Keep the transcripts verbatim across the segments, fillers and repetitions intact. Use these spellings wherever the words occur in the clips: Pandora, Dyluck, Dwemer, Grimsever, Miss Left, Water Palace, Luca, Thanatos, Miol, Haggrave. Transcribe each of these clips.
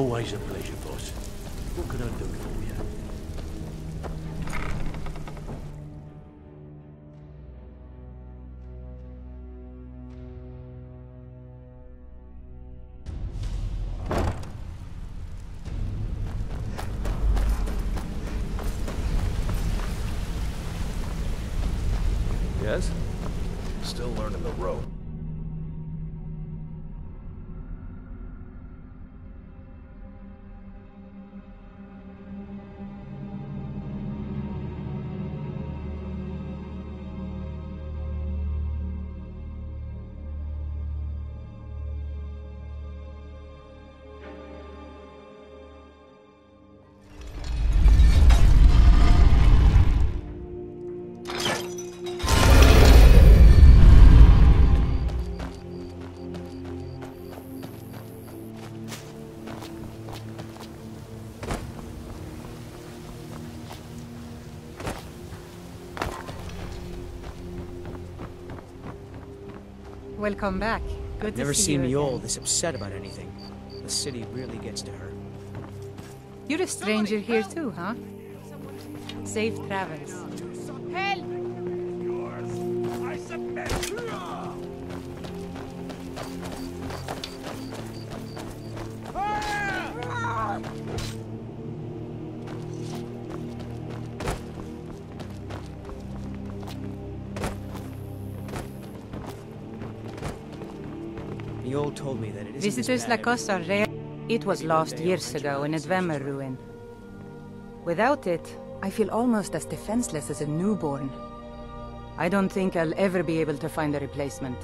Always a pleasure, boss. What can I do for you? Yes? Still learning the rope. Welcome back. Good to see you. Never seen Miol this upset about anything. The city really gets to her. You're a stranger here too, huh? Safe travels. Help! I submit. Miol told me that it isn't Visitors like us are rare. It was lost years ago in a Dwemer ruin. Without it, I feel almost as defenseless as a newborn. I don't think I'll ever be able to find a replacement.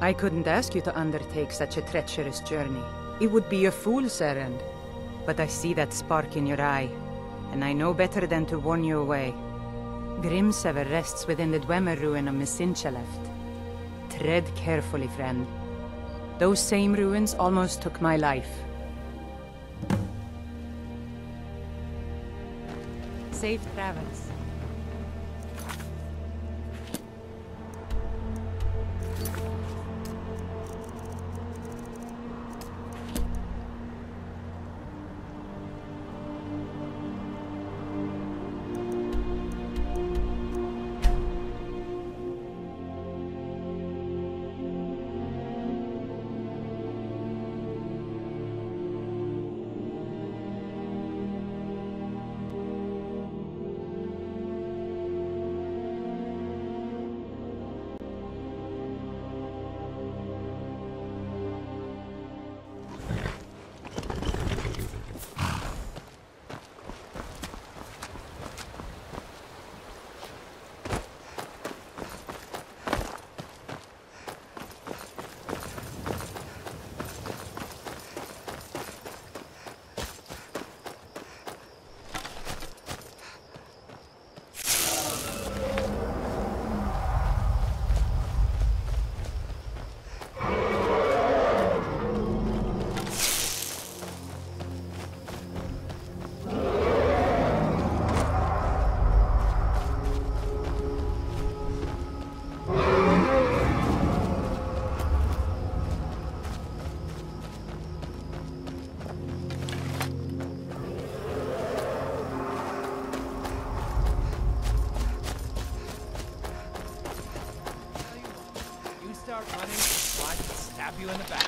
I couldn't ask you to undertake such a treacherous journey. It would be a fool's errand. But I see that spark in your eye, and I know better than to warn you away. Grimsever rests within the Dwemer ruin of Miss Left. Tread carefully, friend. Those same ruins almost took my life. Safe travels. You in the back.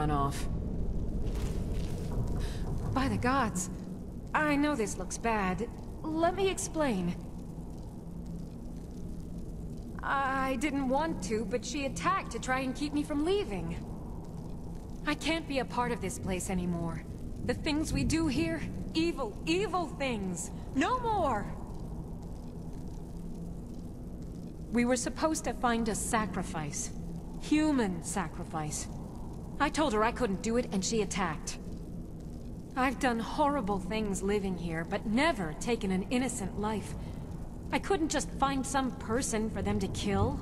run off. By the gods, I know this looks bad. Let me explain. I didn't want to, but she attacked to try and keep me from leaving. I can't be a part of this place anymore. The things we do here, evil, evil things. No more! We were supposed to find a sacrifice. Human sacrifice. I told her I couldn't do it, and she attacked. I've done horrible things living here, but never taken an innocent life. I couldn't just find some person for them to kill.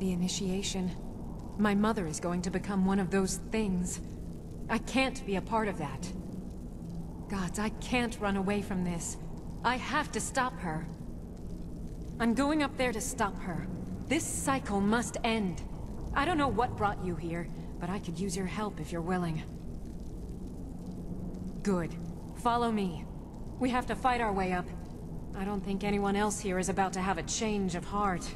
The initiation. My mother is going to become one of those things. I can't be a part of that. Gods, I can't run away from this. I have to stop her. I'm going up there to stop her. This cycle must end. I don't know what brought you here, but I could use your help if you're willing. Good. Follow me. We have to fight our way up. I don't think anyone else here is about to have a change of heart.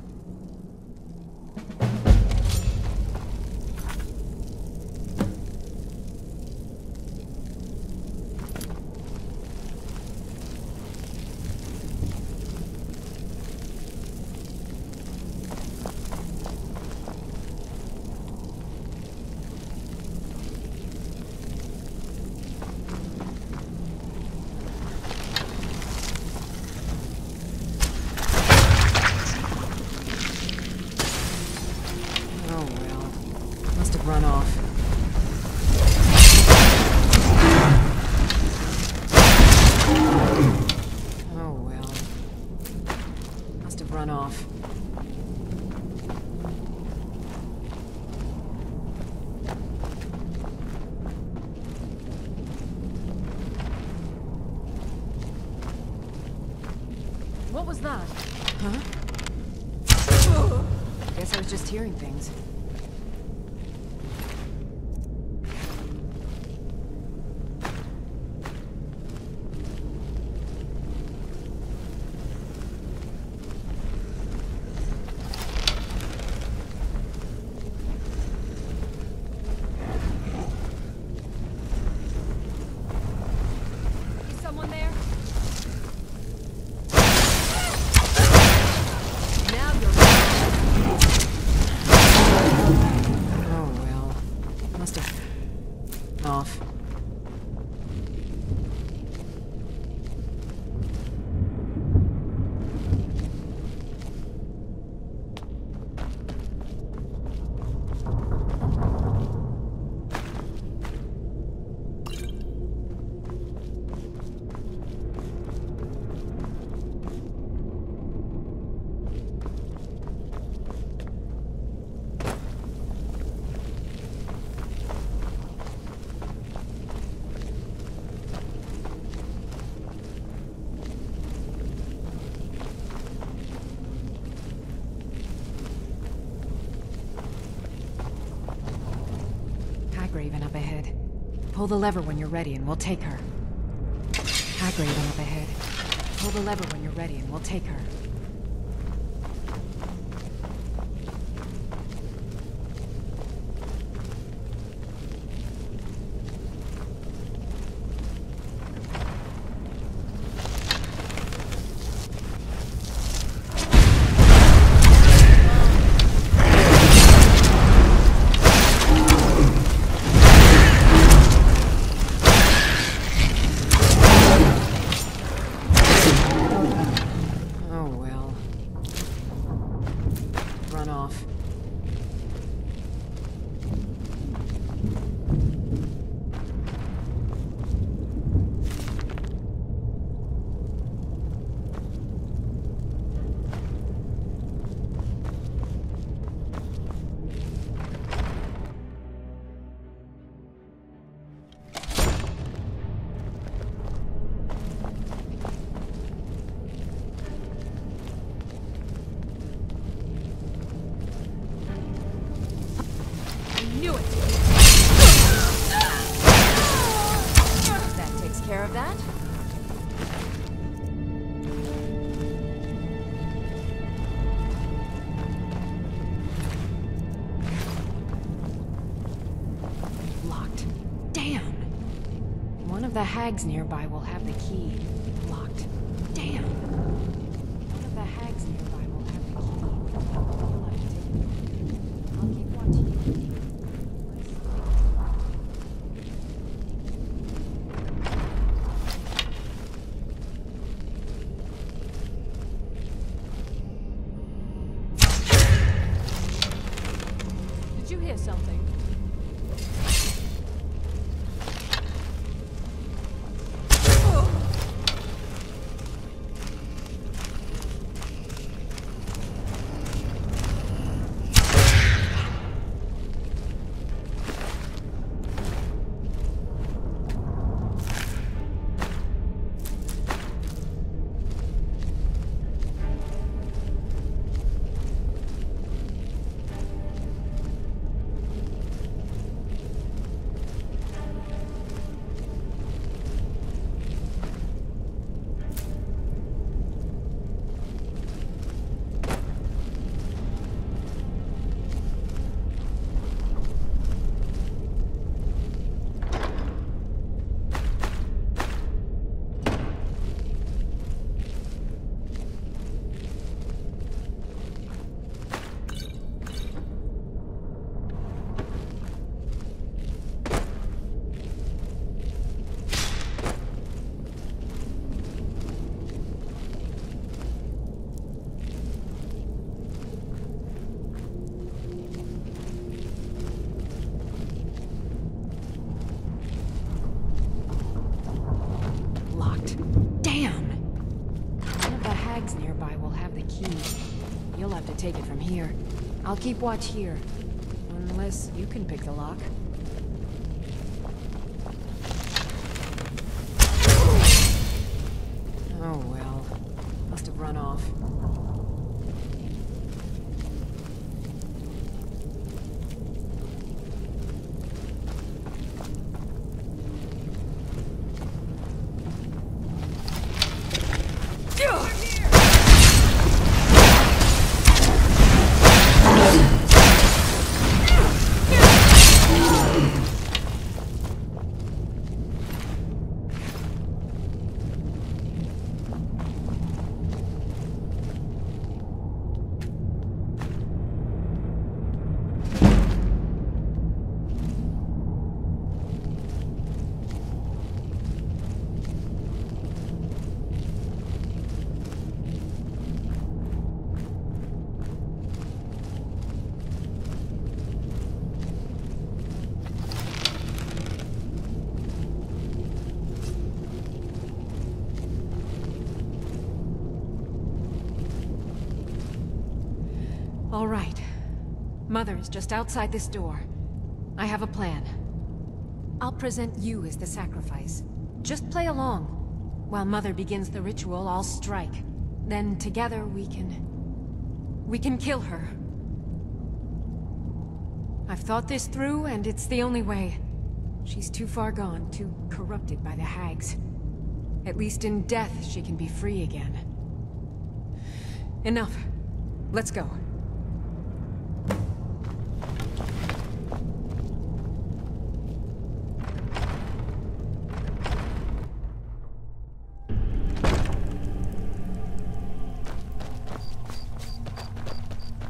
Hearing things. Is someone there? Haggrave up ahead. Pull the lever when you're ready and we'll take her. Haggrave up ahead. Pull the lever when you're ready and we'll take her. Oh, of the hags nearby will have the key. Locked. Damn! One of the hags nearby will have the key. I'll keep watching. Did you hear something? Take it from here. I'll keep watch here. Unless you can pick the lock. Oh well. Must have run off. All right. Mother is just outside this door. I have a plan. I'll present you as the sacrifice. Just play along. While Mother begins the ritual, I'll strike. Then together we can... we can kill her. I've thought this through, and it's the only way. She's too far gone, too corrupted by the hags. At least in death she can be free again. Enough. Let's go.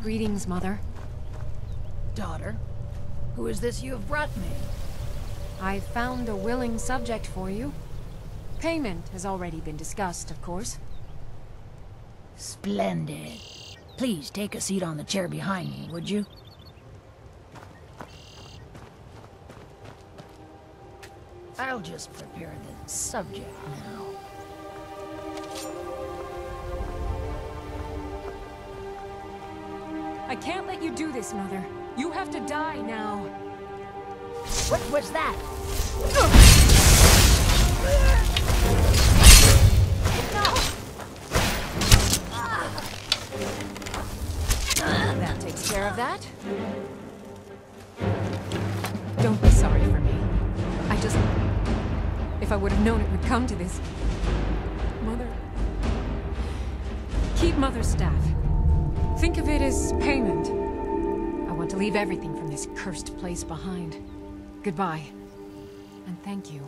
Greetings, Mother. Daughter, who is this you have brought me? I found a willing subject for you. Payment has already been discussed, of course. Splendid. Please take a seat on the chair behind me, would you? I'll just prepare the subject now. I can't let you do this, Mother. You have to die now. What was that? No. That takes care of that. Don't be sorry for me. I just... if I would have known it would come to this... Mother... Keep Mother's staff. Think of it as payment. I want to leave everything from this cursed place behind. Goodbye. And thank you.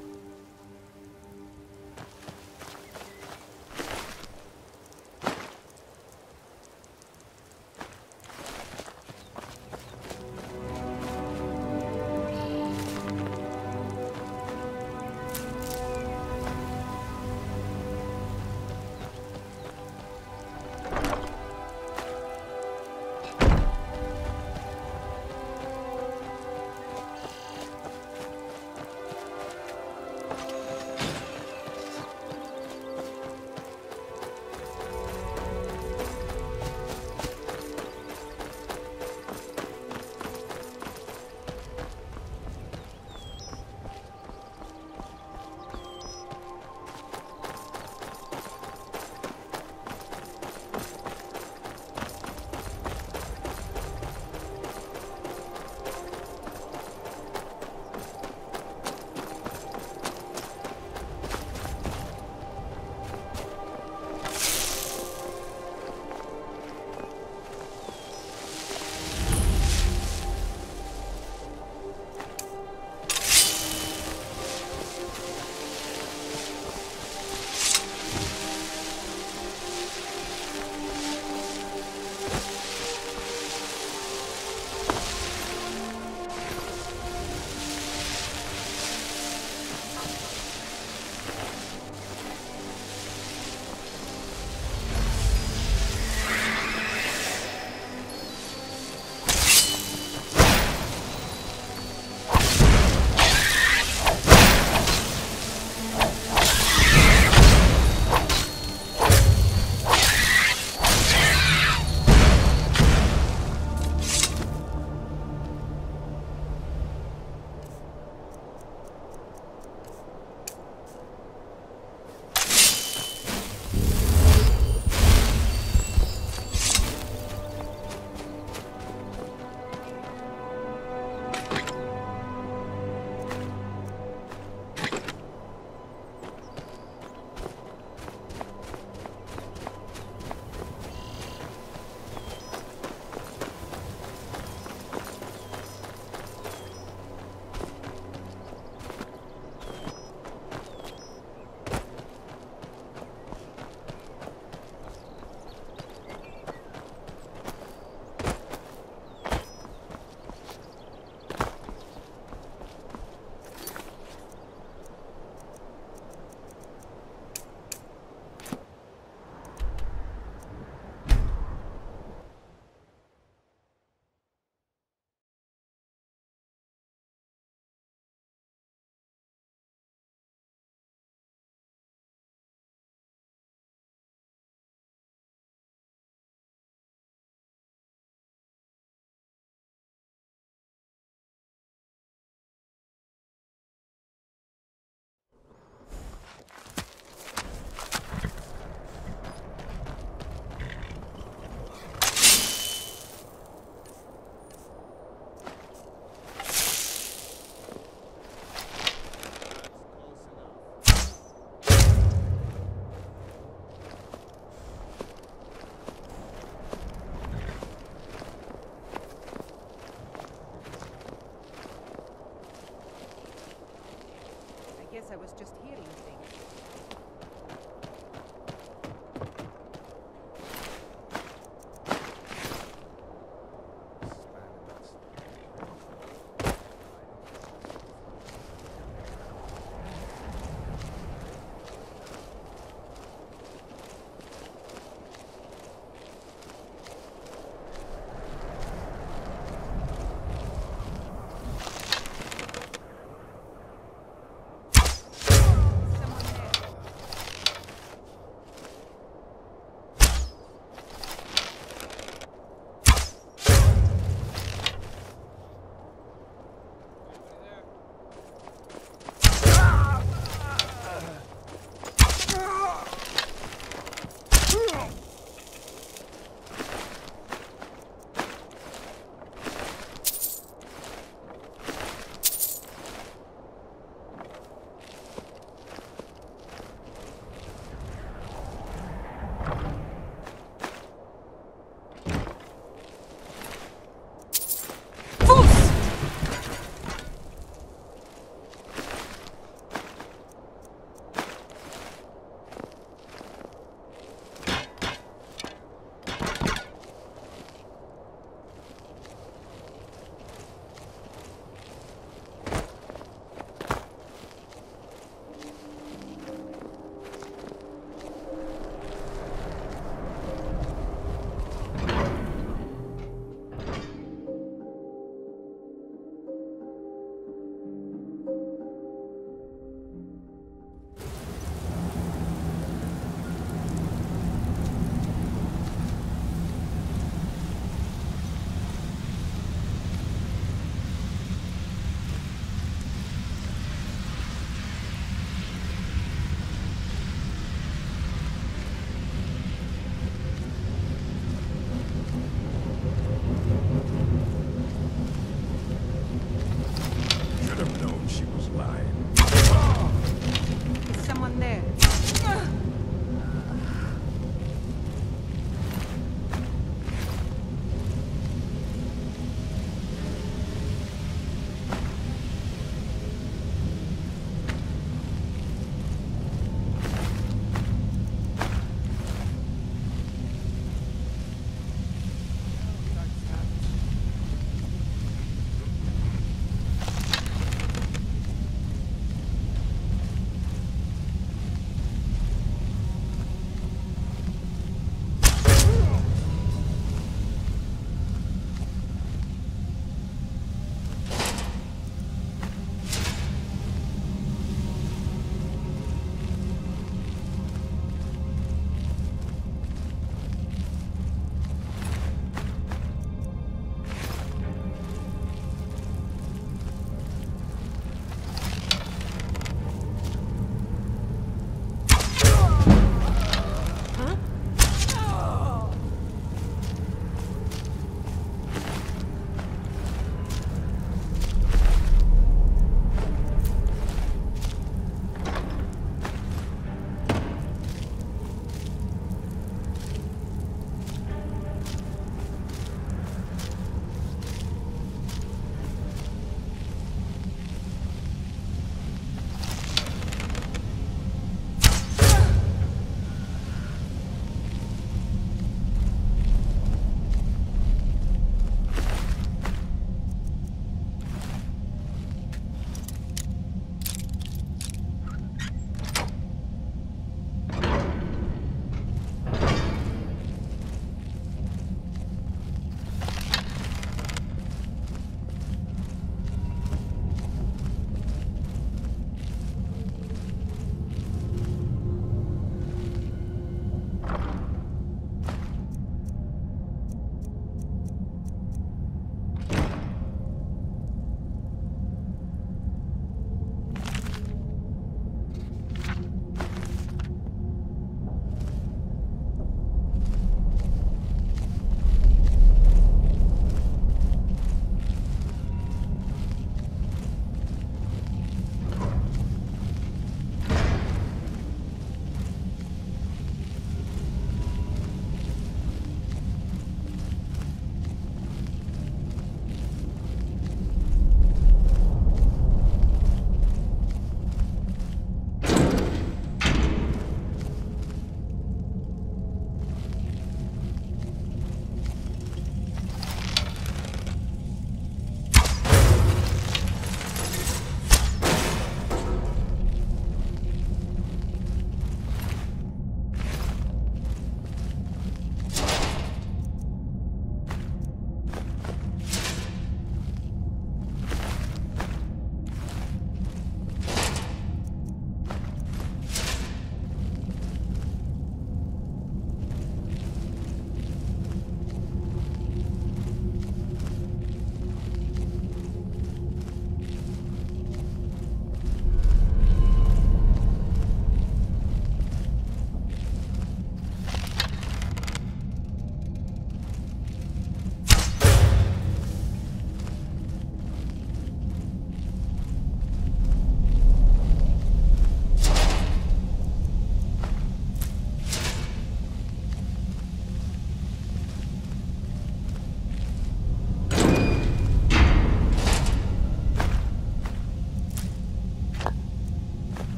guess I was just hearing things.